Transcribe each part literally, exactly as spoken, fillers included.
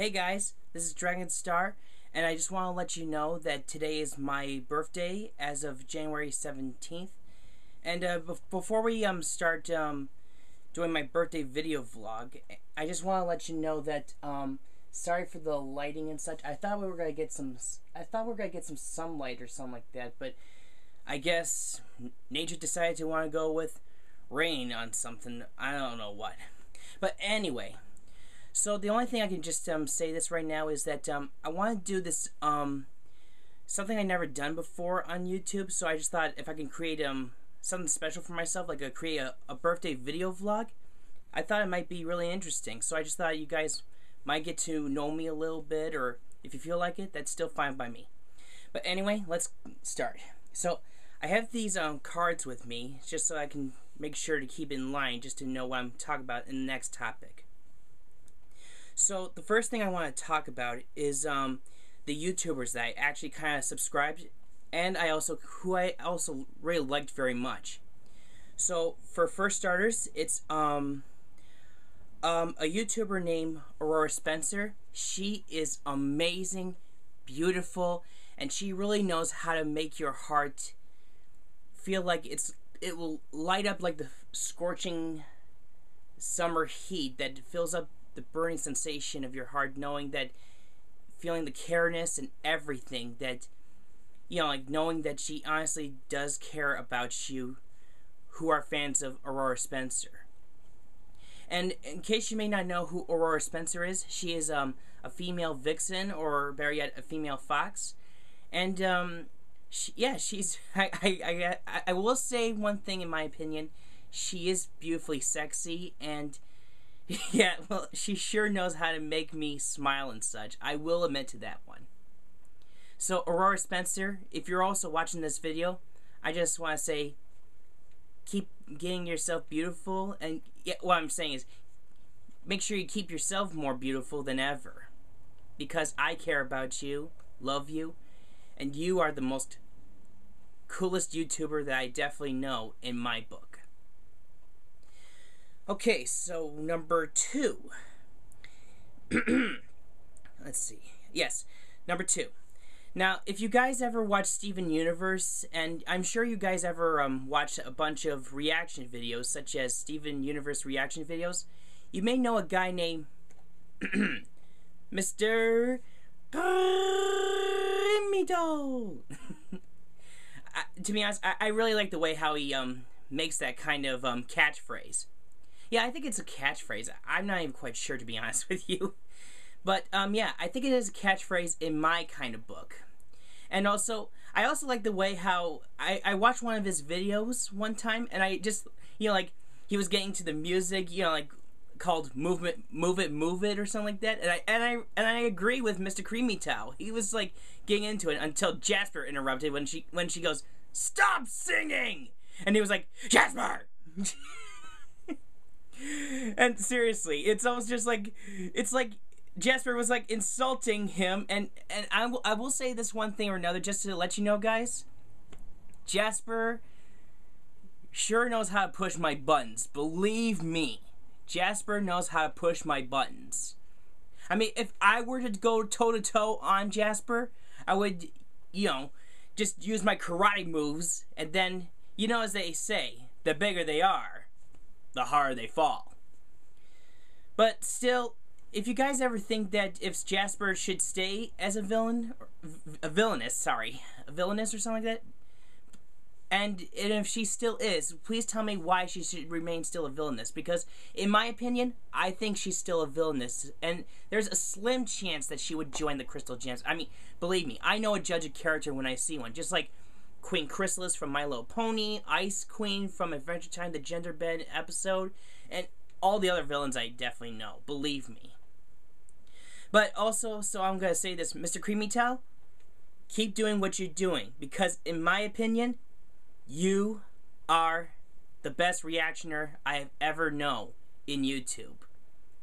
Hey guys, this is Dragon Star, and I just want to let you know that today is my birthday as of January seventeenth. And uh, be before we um, start um, doing my birthday video vlog, I just want to let you know that um, sorry for the lighting and such. I thought we were gonna get some. I thought we were gonna get some sunlight or something like that, but I guess nature decided to want to go with rain on something. I don't know what. But anyway. So the only thing I can just um, say this right now is that um, I want to do this um, something I never done before on YouTube. So I just thought if I can create um, something special for myself, like a create a, a birthday video vlog, I thought it might be really interesting. So I just thought you guys might get to know me a little bit, or if you feel like it, that's still fine by me. But anyway, let's start. So I have these um, cards with me just so I can make sure to keep in line just to know what I'm talking about in the next topic. So the first thing I want to talk about is um, the YouTubers that I actually kind of subscribed, and I also who I also really liked very much. So for first starters, it's um, um, a YouTuber named Aurora Spencer. She is amazing, beautiful, and she really knows how to make your heart feel like it's it will light up like the scorching summer heat that fills up the burning sensation of your heart, knowing that, feeling the careness and everything that, you know, like knowing that she honestly does care about you who are fans of Aurora Spencer. And in case you may not know who Aurora Spencer is, she is um, a female vixen, or better yet, a female fox. And um, she, yeah, she's, I, I, I, I will say one thing in my opinion, she is beautifully sexy, and yeah, well, she sure knows how to make me smile and such. I will admit to that one. So, Aurora Spencer, if you're also watching this video, I just want to say, keep getting yourself beautiful. And yeah, what I'm saying is, make sure you keep yourself more beautiful than ever. Because I care about you, love you, and you are the most coolest YouTuber that I definitely know in my book. Okay, so number two. Let's see. Yes, number two. Now, if you guys ever watch Steven Universe, and I'm sure you guys ever um, watch a bunch of reaction videos, such as Steven Universe reaction videos, you may know a guy named MrKrimithou. To be honest, I, I really like the way how he um, makes that kind of um, catchphrase. Yeah, I think it's a catchphrase. I'm not even quite sure, to be honest with you. But, um, yeah, I think it is a catchphrase in my kind of book. And also, I also like the way how... I, I watched one of his videos one time, and I just, you know, like, he was getting to the music, you know, like, called Movement, Move It, Move It, or something like that. And I and I, and I agree with MrKrimithou. He was, like, getting into it until Jasper interrupted when she, when she goes, "Stop singing!" And he was like, "Jasper!" And seriously, it's almost just like, it's like Jasper was like insulting him, and, and I, w I will say this one thing or another just to let you know, guys. Jasper sure knows how to push my buttons. Believe me, Jasper knows how to push my buttons. I mean, if I were to go toe-to-toe on Jasper, I would, you know, just use my karate moves, and then, you know, as they say, the bigger they are, the harder they fall. But still, if you guys ever think that if Jasper should stay as a villain, a villainess, sorry, a villainess or something like that, and, and if she still is, please tell me why she should remain still a villainess, because in my opinion, I think she's still a villainess, and there's a slim chance that she would join the Crystal Gems. I mean, believe me, I know a judge of character when I see one, just like Queen Chrysalis from My Little Pony, Ice Queen from Adventure Time, the Gender Bed episode, and all the other villains I definitely know, believe me. But also, so I'm going to say this, MrKrimithou, keep doing what you're doing, because in my opinion, you are the best reactioner I have ever known in YouTube.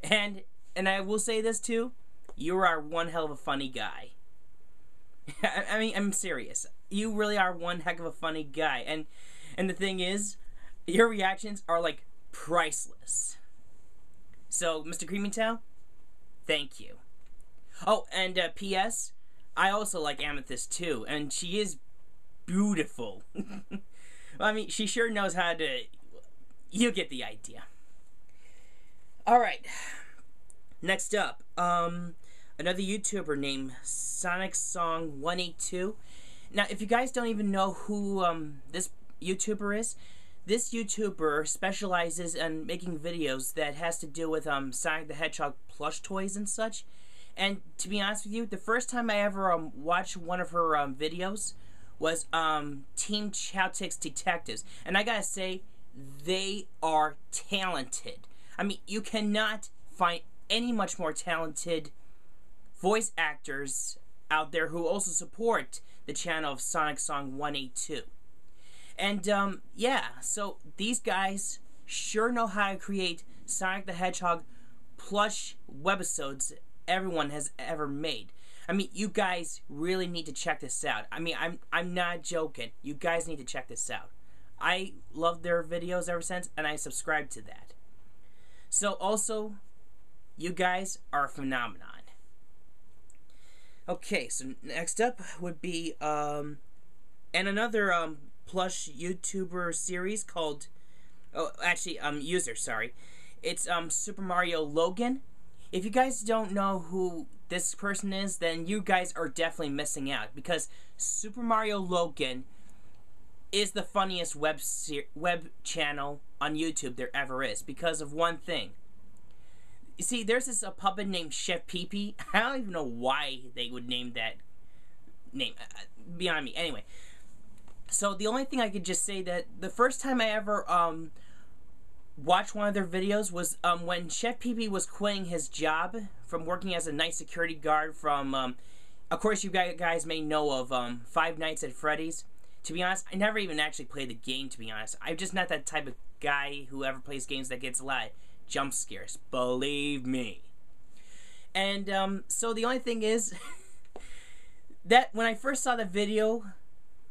And, and I will say this too, you are one hell of a funny guy. I, I mean, I'm serious. You really are one heck of a funny guy, and and the thing is, your reactions are like priceless. So, MrKrimithou, thank you. Oh, and uh, P S I also like Amethyst too, and she is beautiful. I mean, she sure knows how to... You get the idea. Alright. Next up, um, another YouTuber named Sonic Song one eighty-two. Now, if you guys don't even know who um, this YouTuber is, this YouTuber specializes in making videos that has to do with um, Sonic the Hedgehog plush toys and such. And to be honest with you, the first time I ever um, watched one of her um, videos was um, Team Chaotix Detectives. And I gotta say, they are talented. I mean, you cannot find any much more talented voice actors out there who also support the channel of Sonic Song one eighty-two. And, um, yeah, so these guys sure know how to create Sonic the Hedgehog plush webisodes everyone has ever made. I mean, you guys really need to check this out. I mean, I'm, I'm not joking. You guys need to check this out. I love their videos ever since, and I subscribe to that. So, also, you guys are a phenomenon. Okay, so next up would be, um, and another, um, plush YouTuber series called, oh, actually, um, user, sorry. It's, um, Super Mario Logan. If you guys don't know who this person is, then you guys are definitely missing out, because Super Mario Logan is the funniest web ser web channel on YouTube there ever is, because of one thing. You see, there's this a puppet named Chef Pee Pee. I don't even know why they would name that name. Uh, beyond me. Anyway, so the only thing I could just say that the first time I ever um watched one of their videos was um when Chef Pee Pee was quitting his job from working as a night security guard from um of course you guys may know of um Five Nights at Freddy's. To be honest, I never even actually played the game, to be honest. I'm just not that type of guy who ever plays games that gets a lot of jump scares. Believe me. And, um, so the only thing is that when I first saw the video,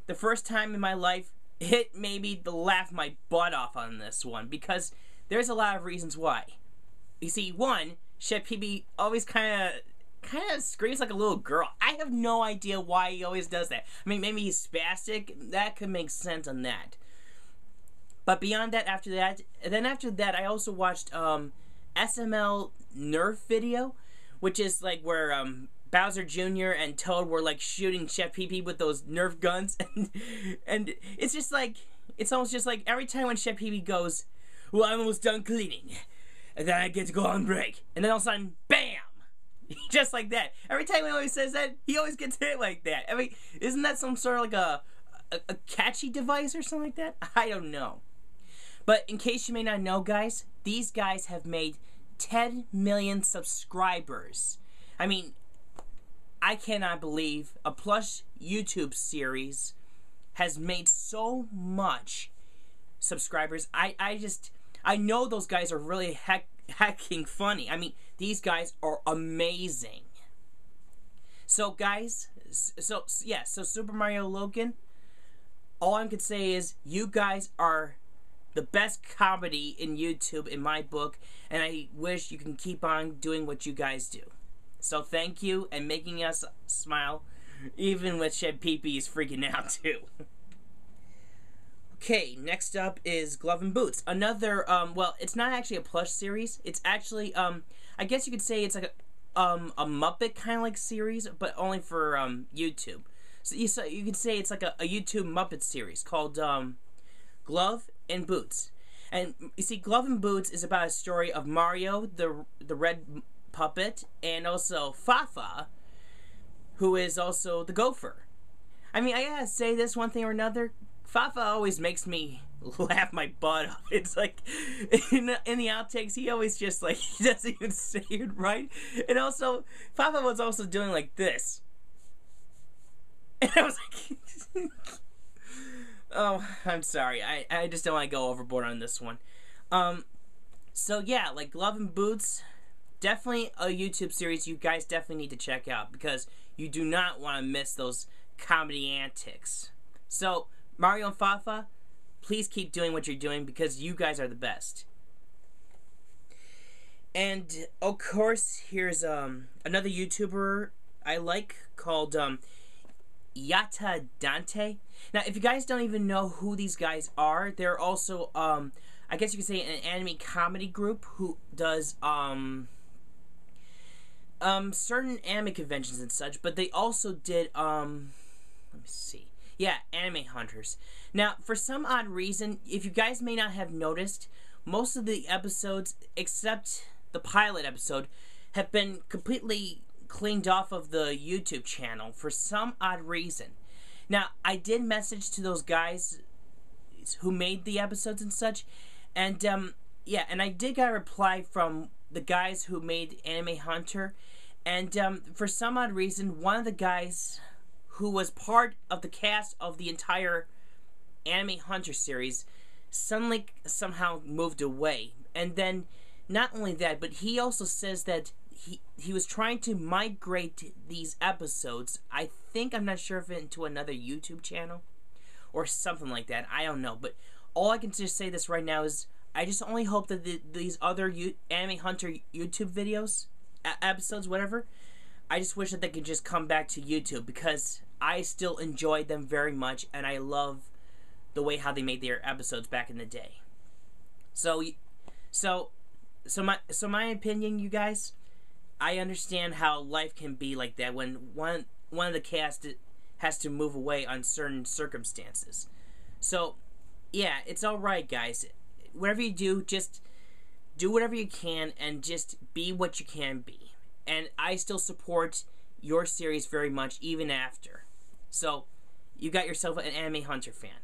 the first time in my life, it made me laugh my butt off on this one, because there's a lot of reasons why. You see, one, Chef Pee Pee always kind of... kind of screams like a little girl. I have no idea why he always does that. I mean, maybe he's spastic. That could make sense on that. But beyond that, after that, then after that, I also watched um, S M L Nerf video, which is like where um, Bowser Junior and Toad were like shooting Chef Pee Pee with those Nerf guns, and and it's just like it's almost just like every time when Chef Pee Pee goes, "Well, I'm almost done cleaning," and then I get to go on break, and then all of a sudden, bam. Just like that. Every time he always says that, he always gets hit like that. I mean, isn't that some sort of like a, a, a catchy device or something like that? I don't know. But in case you may not know, guys, these guys have made ten million subscribers. I mean, I cannot believe a plush YouTube series has made so much subscribers. I, I just, I know those guys are really heck hacking funny. I mean, these guys are amazing. So guys, so yeah, so Super Mario Logan, all I could say is you guys are the best comedy in YouTube in my book, and I wish you can keep on doing what you guys do. So thank you, and making us smile, even with Chef Pee Pee is freaking out too. Okay, next up is Glove and Boots. Another, um, well, it's not actually a plush series. It's actually, um, I guess you could say it's like a, um, a Muppet kind of like series, but only for, um, YouTube. So you, so you could say it's like a, a YouTube Muppet series called, um, Glove and Boots. And you see, Glove and Boots is about a story of Mario, the, the red puppet, and also Fafa, who is also the gopher. I mean, I gotta say this one thing or another. Fafa always makes me laugh my butt off. It's like, in the, in the outtakes, he always just like, he doesn't even say it right. And also, Fafa was also doing like this. And I was like, oh, I'm sorry. I, I just don't want to go overboard on this one. Um, so yeah, like Glove and Boots, definitely a YouTube series you guys definitely need to check out, because you do not want to miss those comedy antics. So, Mario and Fafa, please keep doing what you're doing, because you guys are the best. And of course, here's um another YouTuber I like called um Yata Dante. Now, if you guys don't even know who these guys are, they're also um I guess you could say an anime comedy group who does um um certain anime conventions and such, but they also did um let me see. Yeah, Anime Hunters. Now, for some odd reason, if you guys may not have noticed, most of the episodes except the pilot episode have been completely cleaned off of the YouTube channel for some odd reason. Now, I did message to those guys who made the episodes and such, and um yeah, and I did get a reply from the guys who made Anime Hunter, and um for some odd reason, one of the guys who was part of the cast of the entire Anime Hunter series suddenly somehow moved away. And then not only that, but he also says that he he was trying to migrate these episodes, I think, I'm not sure if into another YouTube channel or something like that, I don't know. But all I can just say this right now is I just only hope that the, these other U Anime Hunter YouTube videos, episodes, whatever, I just wish that they could just come back to YouTube, because I still enjoyed them very much, and I love the way how they made their episodes back in the day. So, so, so my, so my opinion, you guys, I understand how life can be like that when one one of the cast has to move away on certain circumstances. So, yeah, it's all right, guys. Whatever you do, just do whatever you can and just be what you can be. And I still support your series very much, even after. So, you got yourself an Anime Hunter fan.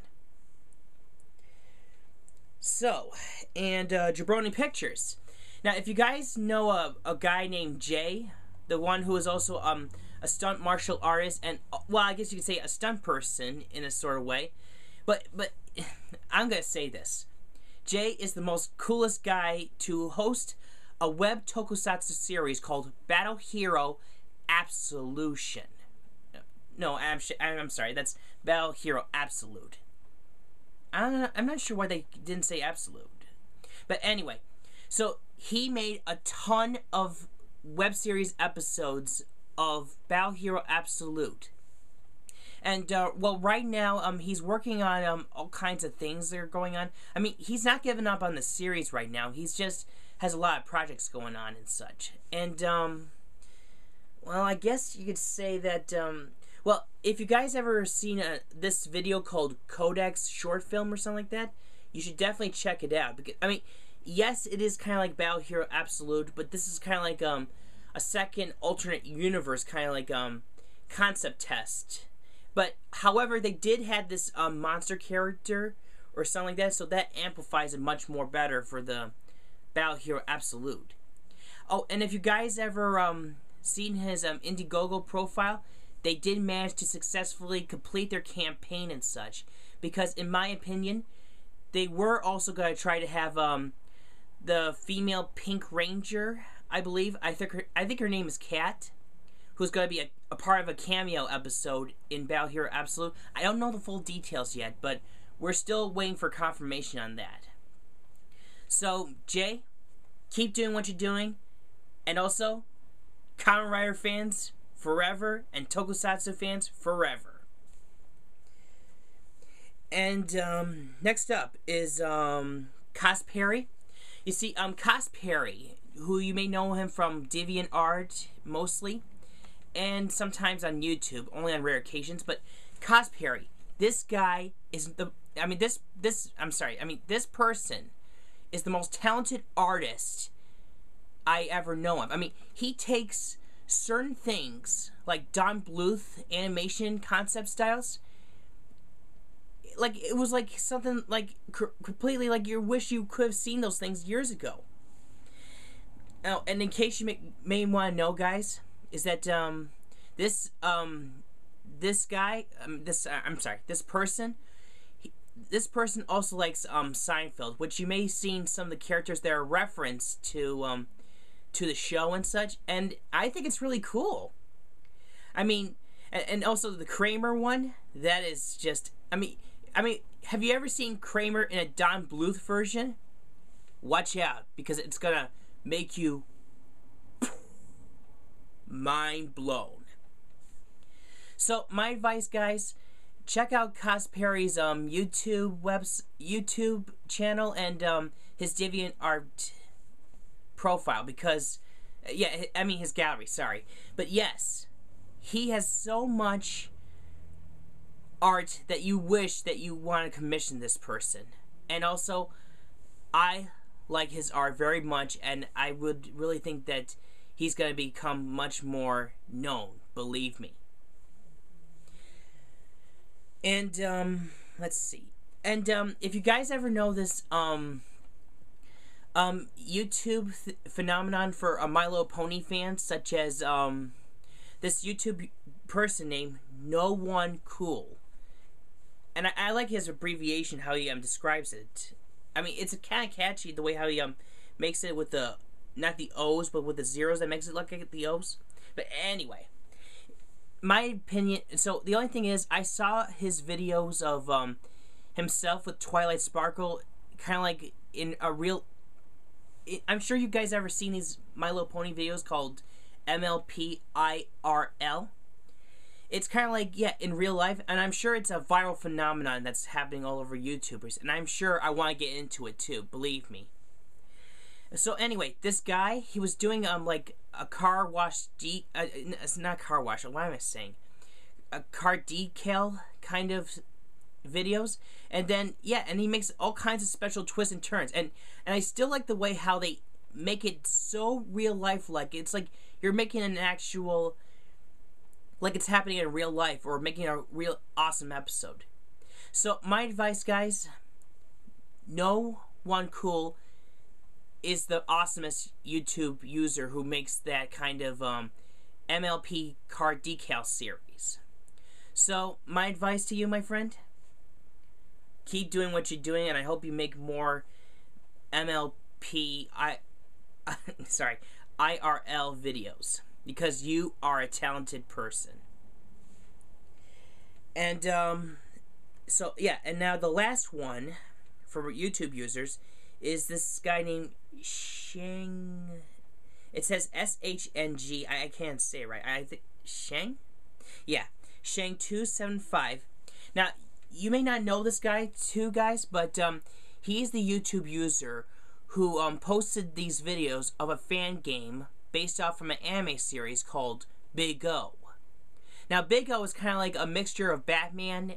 So, and uh, Jabroni Pictures. Now, if you guys know a, a guy named Jay, the one who is also um, a stunt martial artist, and, well, I guess you could say a stunt person in a sort of way, but, but I'm going to say this. Jay is the most coolest guy to host a web tokusatsu series called Battle Hero Absolution. No, I'm, I'm sorry, that's Battle Hero Absolute. I'm, I'm not sure why they didn't say Absolute. But anyway, so he made a ton of web series episodes of Battle Hero Absolute. And, uh, well, right now, um, he's working on um, all kinds of things that are going on. I mean, he's not giving up on the series right now. He's just has a lot of projects going on and such. And, um, well, I guess you could say that, um, well, if you guys ever seen a, this video called Codex Short Film or something like that, you should definitely check it out. Because, I mean, yes, it is kind of like Battle Hero Absolute, but this is kind of like, um, a second alternate universe, kind of like, um, concept test. But, however, they did have this um, monster character or something like that, so that amplifies it much more better for the Battle Hero Absolute. Oh, and if you guys ever um, seen his um, Indiegogo profile, they did manage to successfully complete their campaign and such, because, in my opinion, they were also going to try to have um, the female Pink Ranger, I believe. I think her, I think her name is Kat, who's going to be a, a part of a cameo episode in Battle Hero Absolute. I don't know the full details yet, but we're still waiting for confirmation on that. So, Jay, keep doing what you're doing, and also, Kamen Rider fans forever, and Tokusatsu fans forever. And, um, next up is, um, Kosperry. You see, um, Kosperry, who you may know him from DeviantArt, mostly, and sometimes on YouTube, only on rare occasions. But Kosperry, this guy is the, I mean this, this, I'm sorry, I mean this person is the most talented artist I ever know of. I mean, he takes certain things, like Don Bluth animation concept styles, like, it was like something, like, completely, like, you wish you could have seen those things years ago. Oh, and in case you may, may want to know, guys, is that um this um this guy um, this uh, I'm sorry this person he, this person also likes um Seinfeld, which you may have seen some of the characters that are referenced to um to the show and such, and I think it's really cool. I mean, and, and also the Kramer one, that is just, I mean I mean have you ever seen Kramer in a Don Bluth version? Watch out, because it's gonna make you mind blown. So my advice, guys, check out Kosperry's um YouTube webs YouTube channel and um his DeviantArt profile, because yeah, I mean his gallery, sorry. But yes, he has so much art that you wish that you want to commission this person. And also, I like his art very much, and I would really think that he's going to become much more known, believe me. And, um, let's see. And, um, if you guys ever know this, um, um, YouTube th phenomenon for uh, My Little Pony fans, such as, um, this YouTube person named No One Cool. And I, I like his abbreviation, how he, um, describes it. I mean, it's kind of catchy, the way how he, um, makes it with the, not the O's, but with the zeros, that makes it look like the O's. But anyway, my opinion, so the only thing is, I saw his videos of um, himself with Twilight Sparkle, kind of like in a real, I'm sure you guys ever seen these My Little Pony videos called M L P I R L. It's kind of like, yeah, in real life, and I'm sure it's a viral phenomenon that's happening all over YouTubers, and I'm sure I want to get into it too, believe me. So anyway, this guy, he was doing um like a car wash de uh, it's not car wash, what am I saying? A car decal kind of videos, and then yeah, and he makes all kinds of special twists and turns, and and I still like the way how they make it so real life like. It's like you're making an actual, like it's happening in real life, or making a real awesome episode. So my advice, guys, No One Cool is the awesomest YouTube user who makes that kind of um, M L P car decal series. So my advice to you, my friend, keep doing what you're doing, and I hope you make more M L P I, sorry, I R L videos, because you are a talented person. And um, so yeah, and now the last one for YouTube users is this guy named Sheng. It says S H N G. I, I can't say it right. I think Sheng? Yeah. Sheng two seven five. Now, you may not know this guy too, guys, but um, he's the YouTube user who um, posted these videos of a fan game based off from an anime series called Big O. Now, Big O is kind of like a mixture of Batman.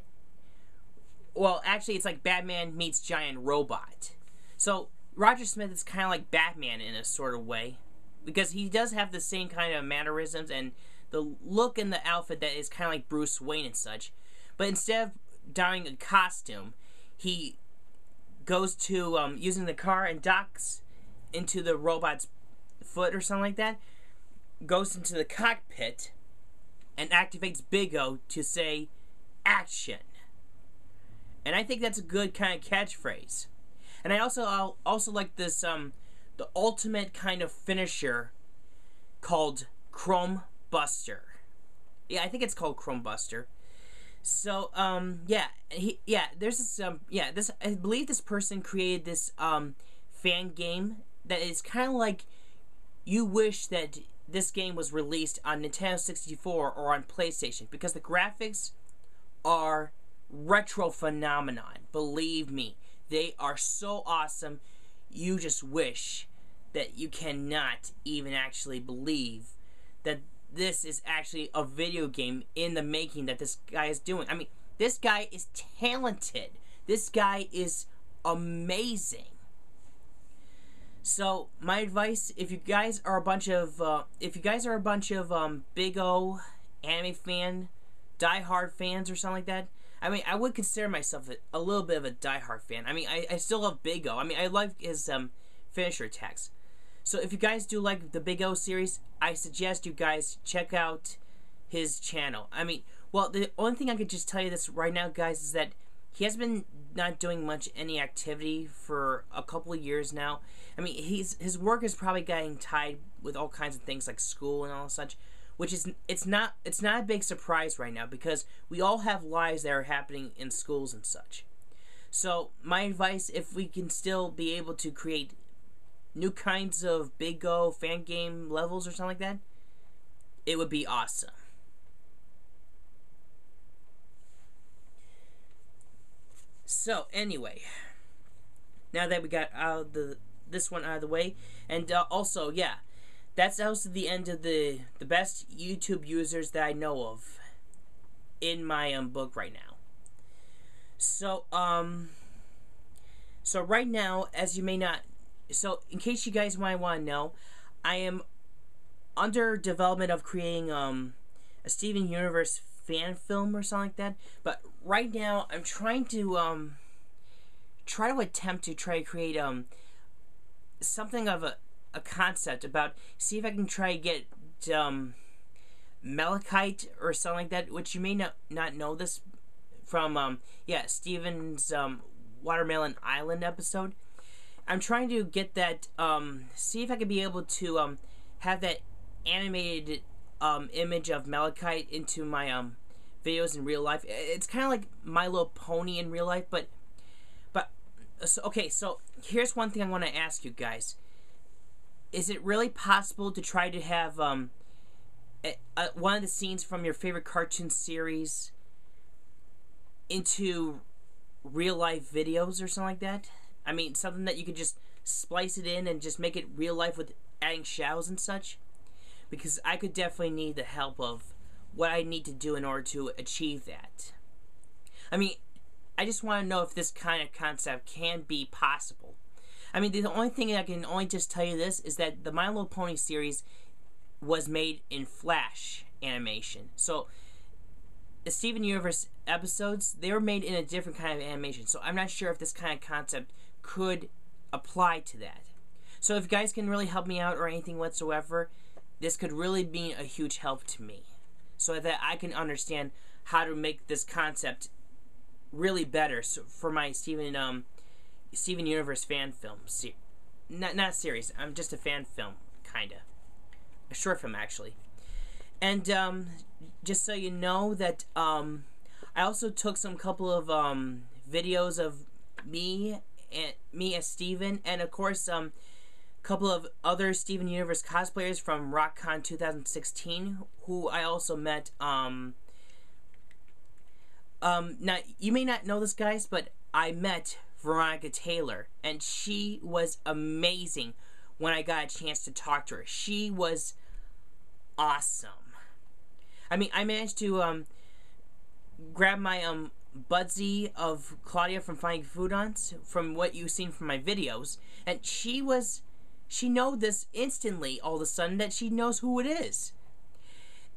Well, actually, it's like Batman meets Giant Robot. So, Roger Smith is kind of like Batman in a sort of way, because he does have the same kind of mannerisms and the look and the outfit that is kind of like Bruce Wayne and such. But instead of donning a costume, he goes to um, using the car and docks into the robot's foot or something like that, goes into the cockpit, and activates Big O to say, "Action!" And I think that's a good kind of catchphrase. And I also I also like this um the ultimate kind of finisher called Chrome Buster. Yeah, I think it's called Chrome Buster. So um yeah, he yeah, there's this um yeah, this I believe this person created this um fan game that is kind of like, you wish that this game was released on Nintendo sixty-four or on PlayStation, because the graphics are retro phenomenon, believe me. They are so awesome, you just wish that you cannot even actually believe that this is actually a video game in the making that this guy is doing. I mean, this guy is talented. This guy is amazing. So, my advice, if you guys are a bunch of, uh, if you guys are a bunch of um, Big O anime fan, diehard fans or something like that, I mean, I would consider myself a, a little bit of a diehard fan. I mean, I, I still love Big O. I mean, I like his um, finisher attacks. So if you guys do like the Big O series, I suggest you guys check out his channel. I mean, well, the only thing I could just tell you this right now, guys, is that he has been not doing much any activity for a couple of years now. I mean, he's his work is probably getting tied with all kinds of things like school and all such, which is, it's not, it's not a big surprise right now, because we all have lives that are happening in schools and such. So my advice, if we can still be able to create new kinds of Big O fan game levels or something like that, it would be awesome. So anyway, now that we got out of the this one out of the way, and uh, also yeah, that's also the end of the the best YouTube users that I know of in my um, book right now. So um, so right now, as you may not, so in case you guys might want to know, I am under development of creating um a Steven Universe fan film or something like that. But right now, I'm trying to um try to attempt to try to create um something of a a concept about, see if I can try to get um Malachite or something like that, which you may not not know this from um yeah Steven's um Watermelon Island episode. I'm trying to get that um see if I can be able to um have that animated um image of Malachite into my um videos in real life. It's kind of like My Little Pony in real life, but but so, okay, so here's one thing I want to ask you guys. Is it really possible to try to have um a, a, one of the scenes from your favorite cartoon series into real life videos or something like that? I mean, something that you could just splice it in and just make it real life with adding shadows and such? Because I could definitely need the help of what I need to do in order to achieve that. I mean, I just want to know if this kind of concept can be possible. I mean, the only thing I can only just tell you this is that the My Little Pony series was made in Flash animation. So, the Steven Universe episodes, they were made in a different kind of animation. So, I'm not sure if this kind of concept could apply to that. So, if you guys can really help me out or anything whatsoever, this could really be a huge help to me, so that I can understand how to make this concept really better for my Steven um, Steven Universe fan film. Se not not series. I'm um, just a fan film, kinda, a short film actually. And um, just so you know that um, I also took some couple of um, videos of me and me as Steven, and of course um. couple of other Steven Universe cosplayers from RockCon two thousand sixteen, who I also met. Um, um, now, you may not know this, guys, but I met Veronica Taylor, and she was amazing when I got a chance to talk to her. She was awesome. I mean, I managed to um, grab my um, Budsy of Clawdia from Finding Foodons, from what you've seen from my videos, and she was... She knows this instantly, all of a sudden, that she knows who it is.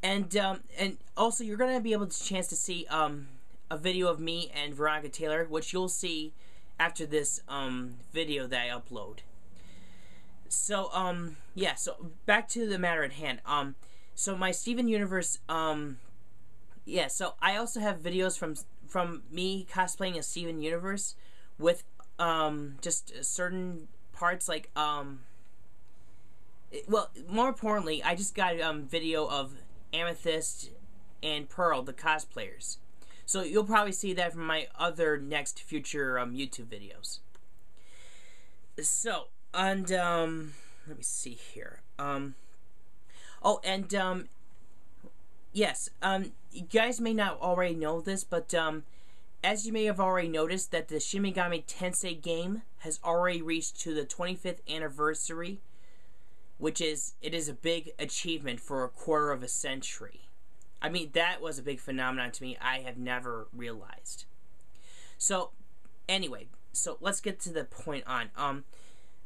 And um, and also, you're going to be able to chance to see um, a video of me and Veronica Taylor, which you'll see after this um, video that I upload. So, um, yeah, so back to the matter at hand. Um, so, my Steven Universe, um, yeah, so I also have videos from, from me cosplaying a Steven Universe with um, just certain parts, like, um... well, more importantly, I just got a um, video of Amethyst and Pearl, the cosplayers. So you'll probably see that from my other next future um, YouTube videos. So, and, um, let me see here. Um, oh, and, um, yes, um, you guys may not already know this, but, um, as you may have already noticed, that the Shin Megami Tensei game has already reached to the twenty-fifth anniversary, which is, it is a big achievement for a quarter of a century. I mean, that was a big phenomenon to me I have never realized. So, anyway, so let's get to the point on. Um,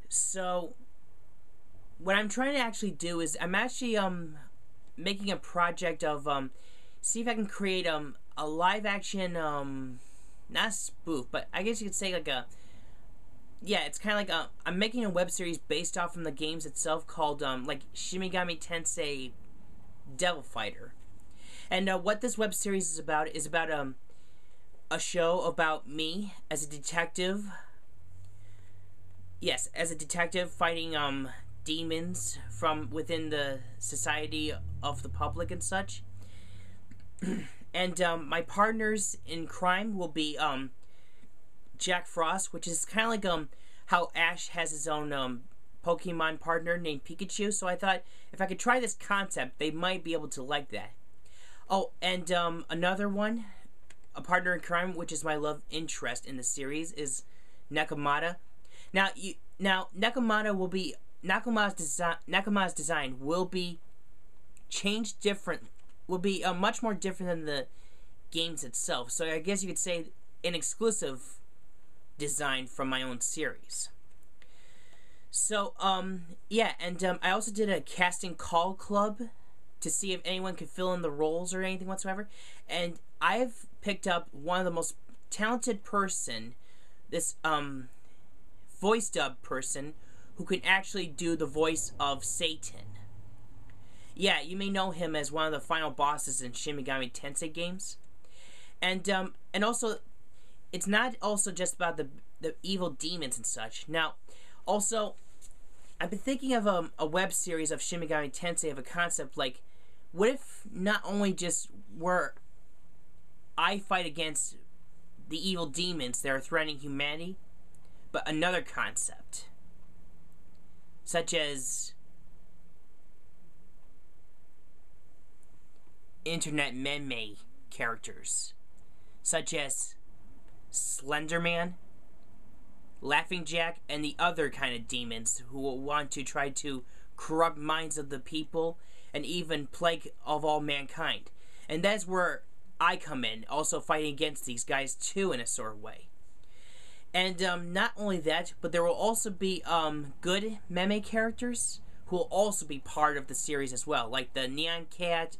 so, what I'm trying to actually do is, I'm actually, um, making a project of, um, see if I can create, um, a live action, um, not spoof, but I guess you could say like a, yeah, it's kind of like a, I'm making a web series based off from the games itself called, um, like, Shin Megami Tensei Devil Fighter. And uh, what this web series is about is about um, a show about me as a detective. Yes, as a detective fighting um, demons from within the society of the public and such. And um, my partners in crime will be um, Jack Frost, which is kind of like um, how Ash has his own um, Pokemon partner named Pikachu, so I thought if I could try this concept, they might be able to like that. Oh, and um, another one, a partner in crime, which is my love interest in the series, is Nekamata. Now, you, now Nekamata will be Nakama's design. Nakama's design will be changed different. Will be uh, much more different than the games itself. So I guess you could say an exclusive design from my own series. So um yeah, and um, I also did a casting call club to see if anyone could fill in the roles or anything whatsoever. And I've picked up one of the most talented person, this um voice dub person, who can actually do the voice of Satan. Yeah, you may know him as one of the final bosses in Shin Megami Tensei games. And um, and also, it's not also just about the the evil demons and such. Now, also, I've been thinking of um, a web series of Shin Megami Tensei, of a concept like, what if not only just were I fight against the evil demons that are threatening humanity, but another concept, such as internet meme characters, such as Slenderman, Laughing Jack, and the other kind of demons who will want to try to corrupt minds of the people and even plague of all mankind. And that's where I come in, also fighting against these guys too in a sort of way. And um, not only that, but there will also be um, good meme characters who will also be part of the series as well, like the Neon Cat.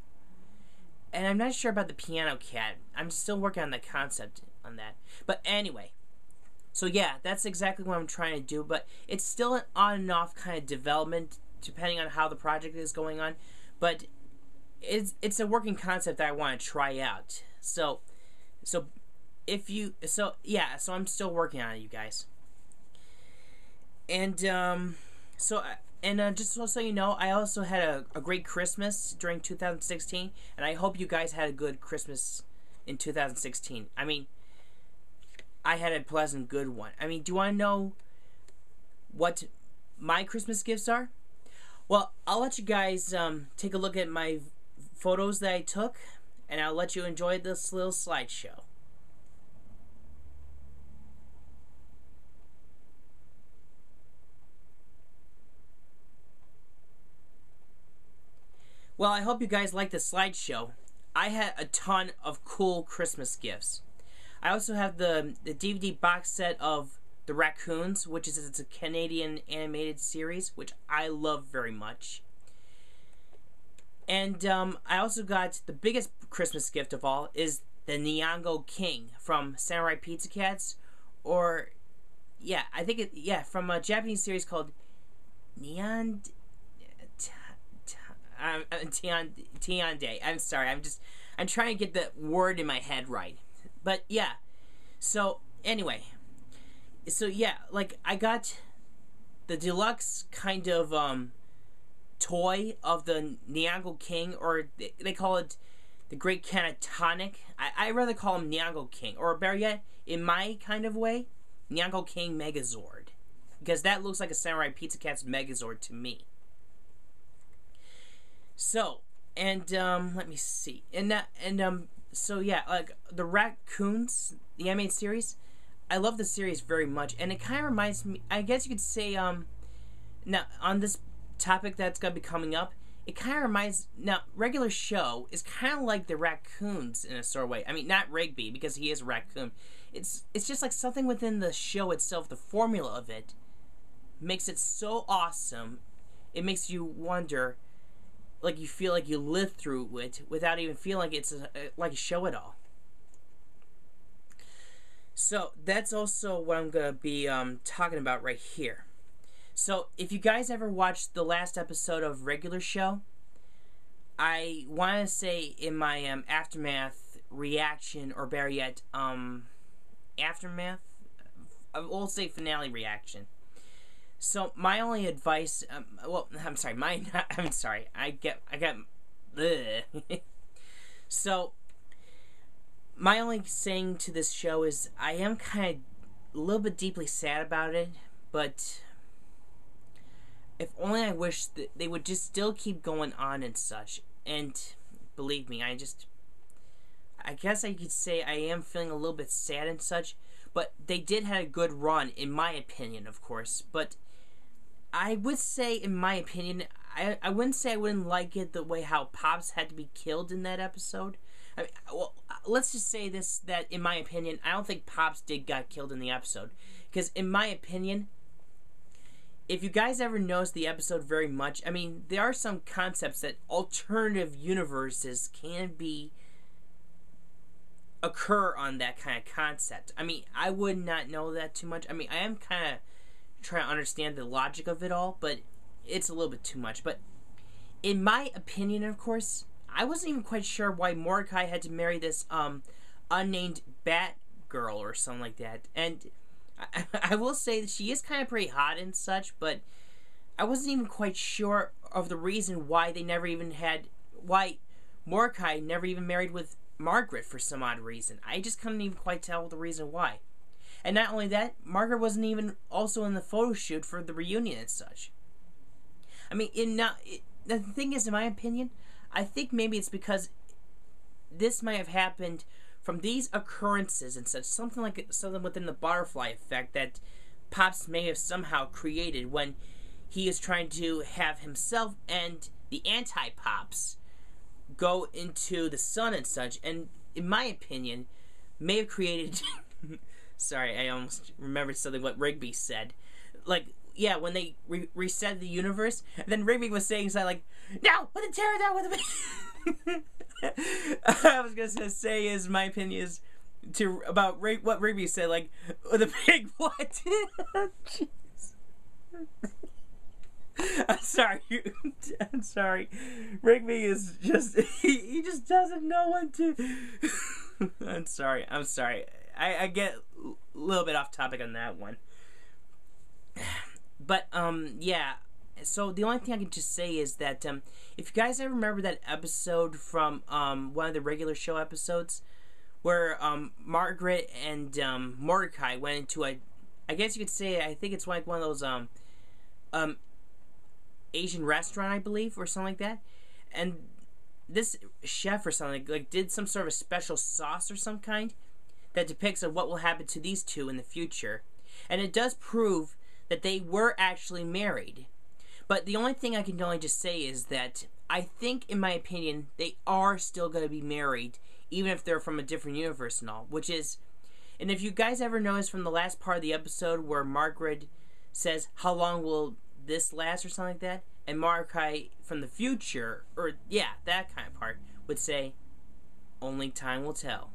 And I'm not sure about the Piano Cat. I'm still working on the concept on that. But anyway, so yeah, that's exactly what I'm trying to do. But it's still an on and off kind of development, depending on how the project is going on. But it's it's a working concept that I want to try out. So, so if you so yeah, so I'm still working on it, you guys. And um, so. I, And uh, just so you know, I also had a, a great Christmas during two thousand sixteen, and I hope you guys had a good Christmas in two thousand sixteen. I mean, I had a pleasant, good one. I mean, do you want to know what my Christmas gifts are? Well, I'll let you guys um, take a look at my photos that I took, and I'll let you enjoy this little slideshow. Well, I hope you guys like the slideshow. I had a ton of cool Christmas gifts. I also have the, the D V D box set of The Raccoons, which is it's a Canadian animated series, which I love very much. And um, I also got the biggest Christmas gift of all is the Nyango King from Samurai Pizza Cats, or yeah, I think it yeah from a Japanese series called Neon. I'm Tian Day. I'm sorry. I'm just I'm trying to get the word in my head right. But yeah. So anyway. So yeah, like I got the deluxe kind of um toy of the Nyango King, or they, they call it the Great Catatonic. I I rather call him Nyango King, or better yet, in my kind of way, Nyango King Megazord, because that looks like a Samurai Pizza Cat's Megazord to me. So, and, um, let me see, and, that, and, um, so, yeah, like, the Raccoons, the animated series, I love the series very much, and it kind of reminds me, I guess you could say, um, now, on this topic that's going to be coming up, it kind of reminds, now, Regular Show is kind of like the Raccoons in a sort of way. I mean, not Rigby, because he is a raccoon. It's, it's just like something within the show itself, the formula of it, makes it so awesome, it makes you wonder, like you feel like you live through it without even feeling like it's a, like a show at all. So that's also what I'm gonna be um, talking about right here. So if you guys ever watched the last episode of Regular Show, I want to say in my um, aftermath reaction, or better yet, um, aftermath, I will say finale reaction. So my only advice, um, well, I'm sorry, my, I'm sorry, I get, I got, so my only saying to this show is I am kind of a little bit deeply sad about it, but if only I wish that they would just still keep going on and such. And believe me, I just, I guess I could say I am feeling a little bit sad and such, but they did have a good run, in my opinion, of course. But I would say, in my opinion, I, I wouldn't say I wouldn't like it the way how Pops had to be killed in that episode. I mean, well, let's just say this, that in my opinion, I don't think Pops did got killed in the episode. Because in my opinion, if you guys ever noticed the episode very much, I mean, there are some concepts that alternative universes can be occur on that kind of concept. I mean, I would not know that too much. I mean, I am kind of trying to understand the logic of it all, but it's a little bit too much. But in my opinion, of course, I wasn't even quite sure why Mordecai had to marry this um, unnamed Bat Girl or something like that. And I, I will say that she is kind of pretty hot and such, but I wasn't even quite sure of the reason why they never even had, why Mordecai never even married with Margaret for some odd reason. I just couldn't even quite tell the reason why. And not only that, Margaret wasn't even also in the photo shoot for the reunion and such. I mean, in not, it, the thing is, in my opinion, I think maybe it's because this might have happened from these occurrences and such, something like something within the butterfly effect that Pops may have somehow created when he is trying to have himself and the anti-Pops go into the sun and such, and in my opinion, may have created sorry, I almost remembered something what Rigby said. Like, yeah, when they re reset the universe, and then Rigby was saying something like, "No, with the terror, that with the..." I was gonna say is my opinion is to about Ray, what Rigby said, like the pig. What? I'm sorry. I'm sorry. Rigby is just he, he just doesn't know when to. I'm sorry. I'm sorry. I, I get a little bit off topic on that one. But um yeah. So the only thing I can just say is that um, if you guys ever remember that episode from um, one of the regular show episodes where um, Margaret and um, Mordecai went into a, I guess you could say, I think it's like one of those um, um, Asian restaurant, I believe, or something like that. And this chef or something like did some sort of special sauce or some kind that depicts of what will happen to these two in the future. And it does prove that they were actually married. But the only thing I can only just say is that I think, in my opinion, they are still going to be married, even if they're from a different universe and all, which is... And if you guys ever noticed from the last part of the episode where Margaret says, "How long will this last?" or something like that, and Mordecai from the future, or, yeah, that kind of part, would say, "Only time will tell."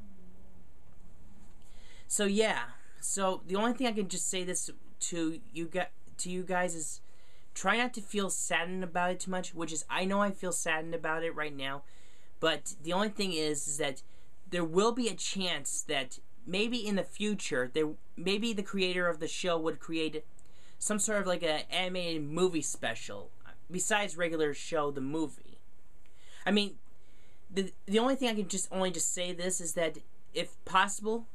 So, yeah. So, the only thing I can just say this to you, to you guys is... try not to feel saddened about it too much, which is, I know I feel saddened about it right now, but the only thing is, is that there will be a chance that maybe in the future, there maybe the creator of the show would create some sort of like an animated movie special, besides regular show, the movie. I mean, the, the only thing I can just only just say this is that, if possible,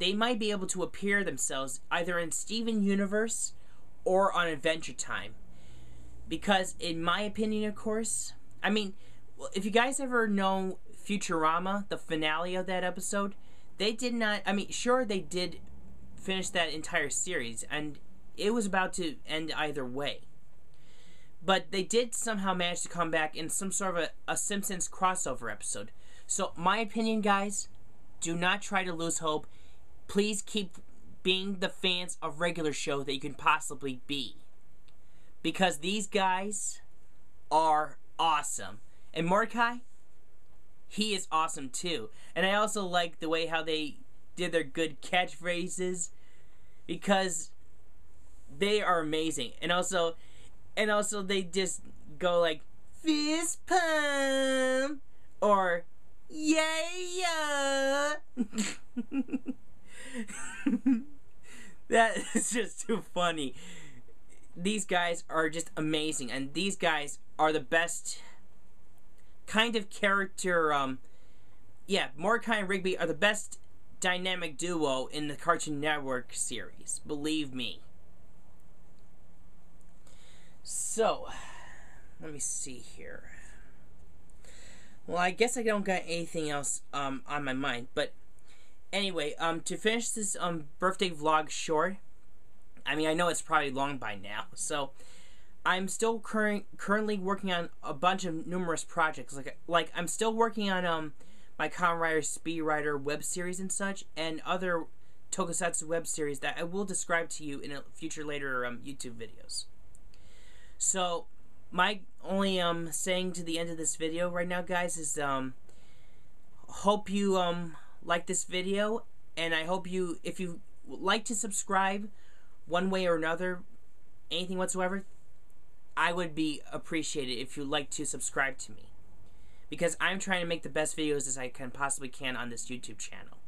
they might be able to appear themselves either in Steven Universe or on Adventure Time. Because, in my opinion, of course, I mean, if you guys ever know Futurama, the finale of that episode, they did not, I mean, sure, they did finish that entire series, and it was about to end either way. But they did somehow manage to come back in some sort of a, a Simpsons crossover episode. So, my opinion, guys, do not try to lose hope. Please keep being the fans of regular show that you can possibly be, because these guys are awesome, and Mordecai, he is awesome too. And I also like the way how they did their good catchphrases, because they are amazing. And also, and also they just go like "fist pump" or "yeah, yeah." That is just too funny. These guys are just amazing, and these guys are the best kind of character. Um, yeah, Mordecai and Rigby are the best dynamic duo in the Cartoon Network series. Believe me. So, let me see here. Well, I guess I don't got anything else um, on my mind, but anyway, um, to finish this um, birthday vlog short, I mean, I know it's probably long by now, so I'm still cur currently working on a bunch of numerous projects. Like, like I'm still working on um, my Kamen Rider Speed Rider web series and such, and other Tokusatsu web series that I will describe to you in a future later um, YouTube videos. So, my only um saying to the end of this video right now, guys, is um hope you um like this video, and I hope you, if you like to subscribe one way or another, anything whatsoever, I would be appreciated if you like to subscribe to me, because I'm trying to make the best videos as I can possibly can on this YouTube channel.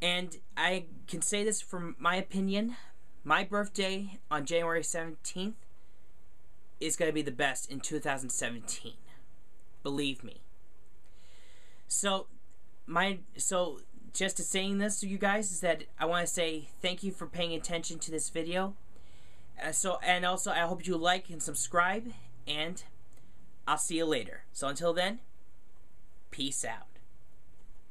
And I can say this from my opinion, my birthday on January seventeenth is going to be the best in two thousand seventeen. Believe me. So, my so just to saying this to you guys is that I want to say thank you for paying attention to this video. Uh, so and also I hope you like and subscribe, and I'll see you later. So until then, peace out.